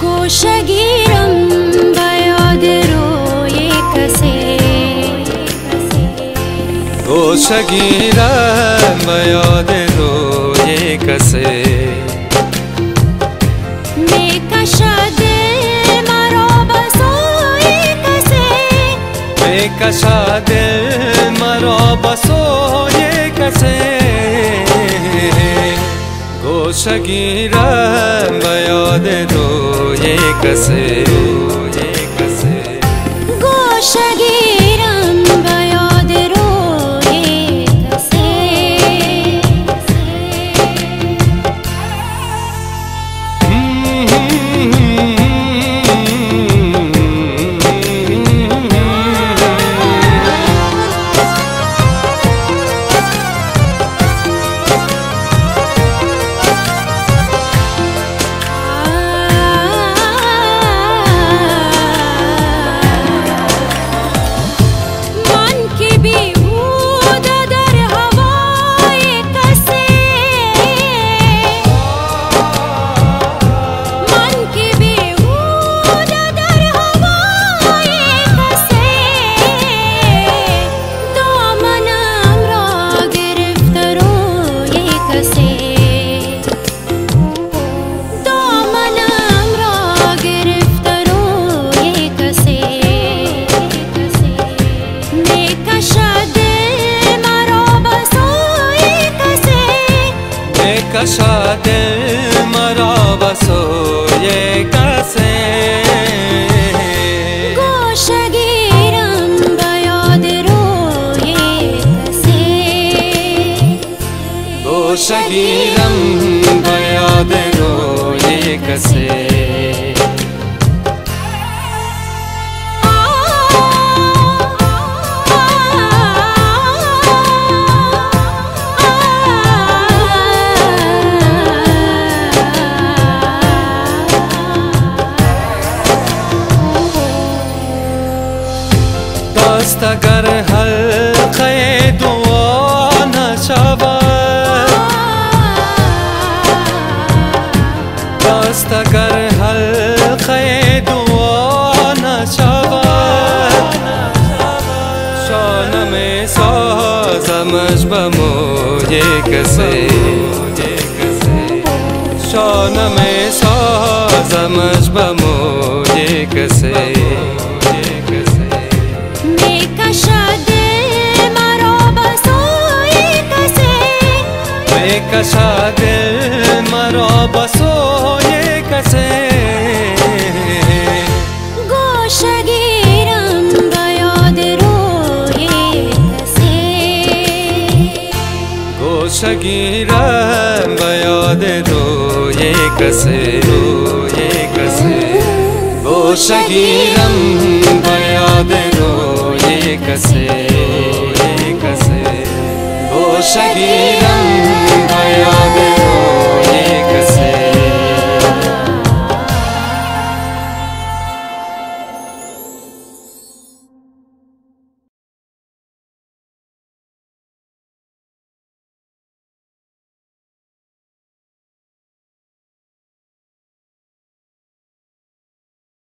गुशा गिरम रोये कसे गुशा गिरम रोये कसे कशा दिल मरो बसो ये कसे गुशा गिरम रो ये कसे गुशा गिरम रो ये कसे कशा दिल मरो बसो ये कसे गुशा गिरम रो ये कसे गुशा गिरम रो ये कसे दस्तगर हल खे दुआ न शवा दस्तगर हल खे दुआ न शवा शान में सो समझ बमो ये कसे शान में सो समझ बमो ये कसे कशा दिल मरो बसो ये कसे गुशा गिरम रो ये कसे गुशा गिरम रो ये कसे गुशा गिरम रो ये कसे गुशा गिरम